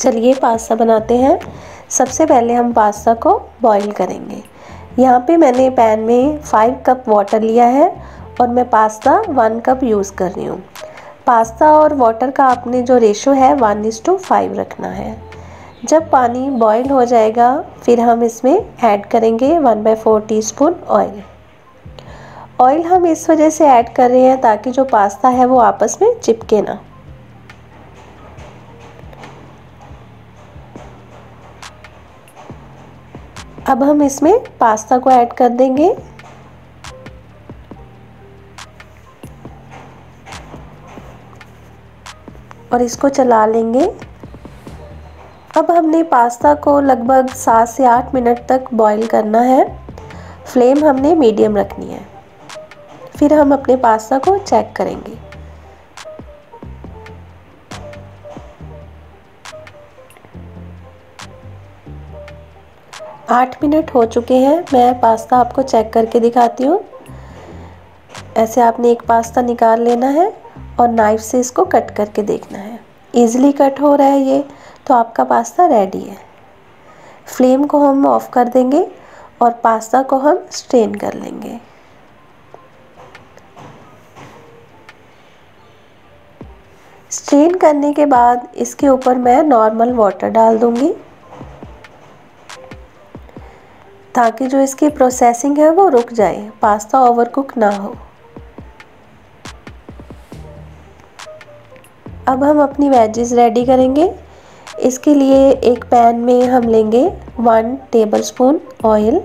चलिए पास्ता बनाते हैं। सबसे पहले हम पास्ता को बॉईल करेंगे। यहाँ पे मैंने पैन में 5 कप वाटर लिया है और मैं पास्ता 1 कप यूज़ कर रही हूँ। पास्ता और वाटर का आपने जो रेशो है 1:5 रखना है। जब पानी बॉईल हो जाएगा फिर हम इसमें ऐड करेंगे 1/4 टीस्पून ऑयल। ऑयल हम इस वजह से ऐड कर रहे हैं ताकि जो पास्ता है वो आपस में चिपके ना। अब हम इसमें पास्ता को ऐड कर देंगे। और इसको चला लेंगे। अब हमने पास्ता को लगभग 7 से 8 मिनट तक बॉईल करना है। फ्लेम हमने मीडियम रखनी है। फिर हम अपने पास्ता को चेक करेंगे। आठ मिनट हो चुके हैं। मैं पास्ता आपको चेक करके दिखाती हूँ। ऐसे आपने एक पास्ता निकाल लेना है और नाइफ़ से इसको कट करके देखना है। ईज़िली कट हो रहा है ये, तो आपका पास्ता रेडी है। फ्लेम को हम ऑफ कर देंगे और पास्ता को हम स्ट्रेन कर लेंगे। स्ट्रेन करने के बाद इसके ऊपर मैं नॉर्मल वाटर डाल दूँगी ताकि जो इसकी प्रोसेसिंग है वो रुक जाए, पास्ता ओवरकुक ना हो। अब हम अपनी वेजेस रेडी करेंगे। इसके लिए एक पैन में हम लेंगे 1 टेबलस्पून ऑयल।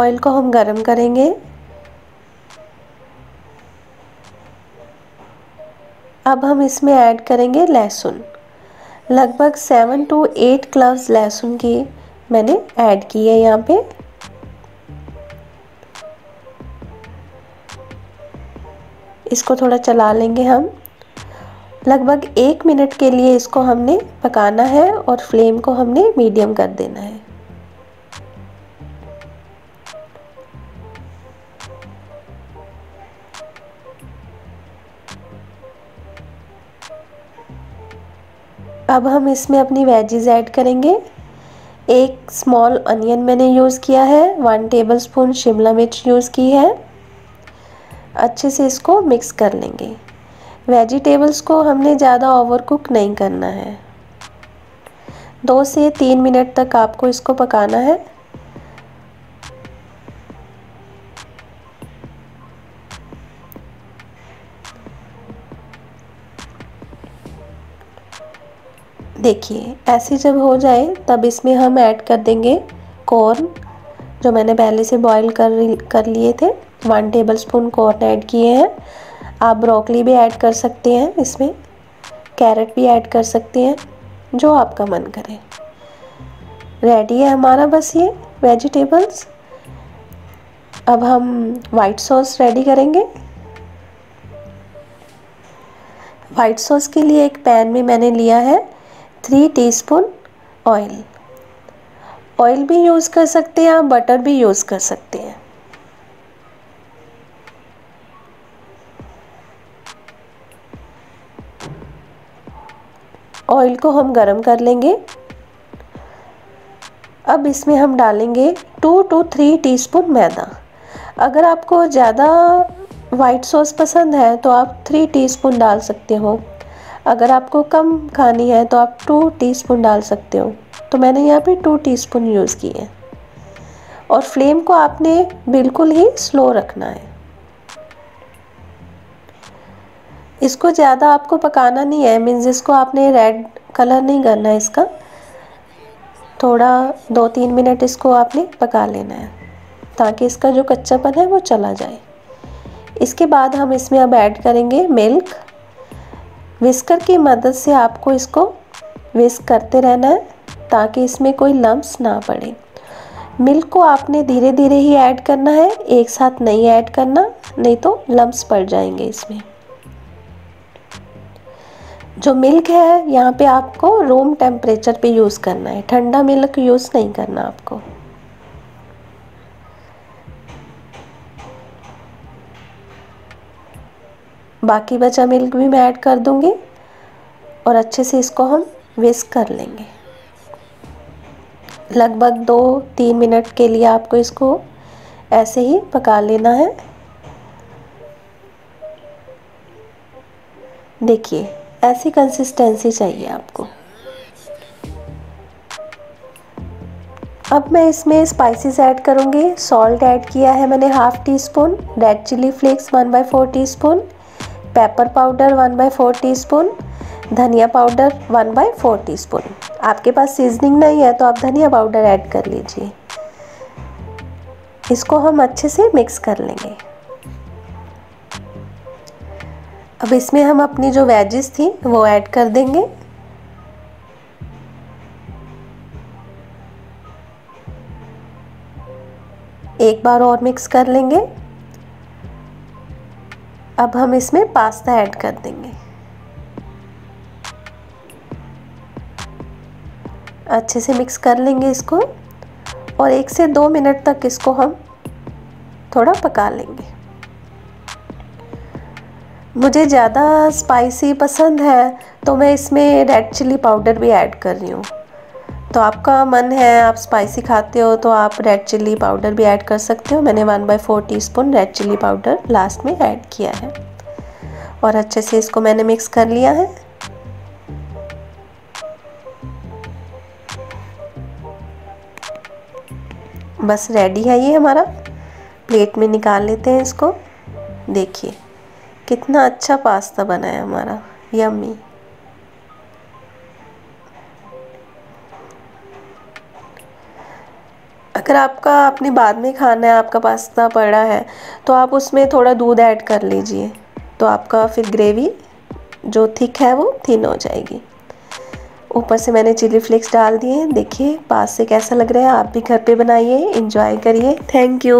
ऑयल को हम गरम करेंगे। अब हम इसमें ऐड करेंगे लहसुन। लगभग 7 से 8 क्लव्स लहसुन की मैंने ऐड की है यहाँ पे। इसको थोड़ा चला लेंगे हम। लगभग 1 मिनट के लिए इसको हमने पकाना है और फ्लेम को हमने मीडियम कर देना है। अब हम इसमें अपनी वेजीज ऐड करेंगे। एक स्मॉल अनियन मैंने यूज़ किया है। 1 टेबलस्पून शिमला मिर्च यूज़ की है। अच्छे से इसको मिक्स कर लेंगे। वेजिटेबल्स को हमने ज़्यादा ओवरकुक नहीं करना है। 2 से 3 मिनट तक आपको इसको पकाना है। देखिए ऐसे जब हो जाए तब इसमें हम ऐड कर देंगे कॉर्न, जो मैंने पहले से बॉईल कर लिए थे। 1 टेबलस्पून कॉर्न ऐड किए हैं। आप ब्रोकली भी ऐड कर सकते हैं, इसमें कैरेट भी ऐड कर सकते हैं, जो आपका मन करे। रेडी है हमारा बस ये वेजिटेबल्स। अब हम वाइट सॉस रेडी करेंगे। वाइट सॉस के लिए एक पैन में मैंने लिया है 3 टीस्पून ऑयल। ऑयल भी यूज़ कर सकते हैं आप, बटर भी यूज़ कर सकते हैं। ऑयल को हम गरम कर लेंगे। अब इसमें हम डालेंगे 2 से 3 टीस्पून मैदा। अगर आपको ज़्यादा वाइट सॉस पसंद है तो आप 3 टीस्पून डाल सकते हो। अगर आपको कम खानी है तो आप 2 टीस्पून डाल सकते हो। तो मैंने यहाँ पे 2 टीस्पून यूज़ की है। और फ्लेम को आपने बिल्कुल ही स्लो रखना है। इसको ज़्यादा आपको पकाना नहीं है, मीन्स इसको आपने रेड कलर नहीं करना है इसका। थोड़ा 2-3 मिनट इसको आपने पका लेना है ताकि इसका जो कच्चापन है वो चला जाए। इसके बाद हम इसमें अब ऐड करेंगे मिल्क। विस्कर की मदद से आपको इसको विस्क करते रहना है ताकि इसमें कोई लम्स ना पड़े। मिल्क को आपने धीरे धीरे ही ऐड करना है, एक साथ नहीं ऐड करना, नहीं तो लम्स पड़ जाएंगे इसमें। जो मिल्क है यहाँ पे आपको रूम टेम्परेचर पे यूज़ करना है, ठंडा मिल्क यूज़ नहीं करना आपको। बाकी बचा मिल्क भी मैं ऐड कर दूंगी और अच्छे से इसको हम विस्क कर लेंगे। लगभग 2-3 मिनट के लिए आपको इसको ऐसे ही पका लेना है। देखिए ऐसी कंसिस्टेंसी चाहिए आपको। अब मैं इसमें स्पाइसेस ऐड करूँगी। सॉल्ट ऐड किया है मैंने 1/2 teaspoon, red chilli flakes 1/4 teaspoon, pepper powder 1/4 teaspoon, धनिया पाउडर 1/4 टीस्पून। आपके पास सीजनिंग नहीं है तो आप धनिया पाउडर ऐड कर लीजिए। इसको हम अच्छे से मिक्स कर लेंगे। अब इसमें हम अपनी जो वेजिस थी वो ऐड कर देंगे। एक बार और मिक्स कर लेंगे। अब हम इसमें पास्ता ऐड कर देंगे। अच्छे से मिक्स कर लेंगे इसको और 1 से 2 मिनट तक इसको हम थोड़ा पका लेंगे। मुझे ज़्यादा स्पाइसी पसंद है तो मैं इसमें रेड चिली पाउडर भी ऐड कर रही हूँ। तो आपका मन है, आप स्पाइसी खाते हो तो आप रेड चिली पाउडर भी ऐड कर सकते हो। मैंने 1/4 teaspoon red chilli powder last में ऐड किया है और अच्छे से इसको मैंने मिक्स कर लिया है। बस रेडी है ये हमारा। प्लेट में निकाल लेते हैं इसको। देखिए कितना अच्छा पास्ता बना है हमारा, यम्मी। अगर आपका आपने बाद में खाना है, आपका पास्ता पड़ा है तो आप उसमें थोड़ा दूध ऐड कर लीजिए, तो आपका फिर ग्रेवी जो थिक है वो थिन हो जाएगी। ऊपर से मैंने चिली फ्लेक्स डाल दिए। देखिए पास्ता कैसा लग रहा है। आप भी घर पे बनाइए, एंजॉय करिए। Thank you.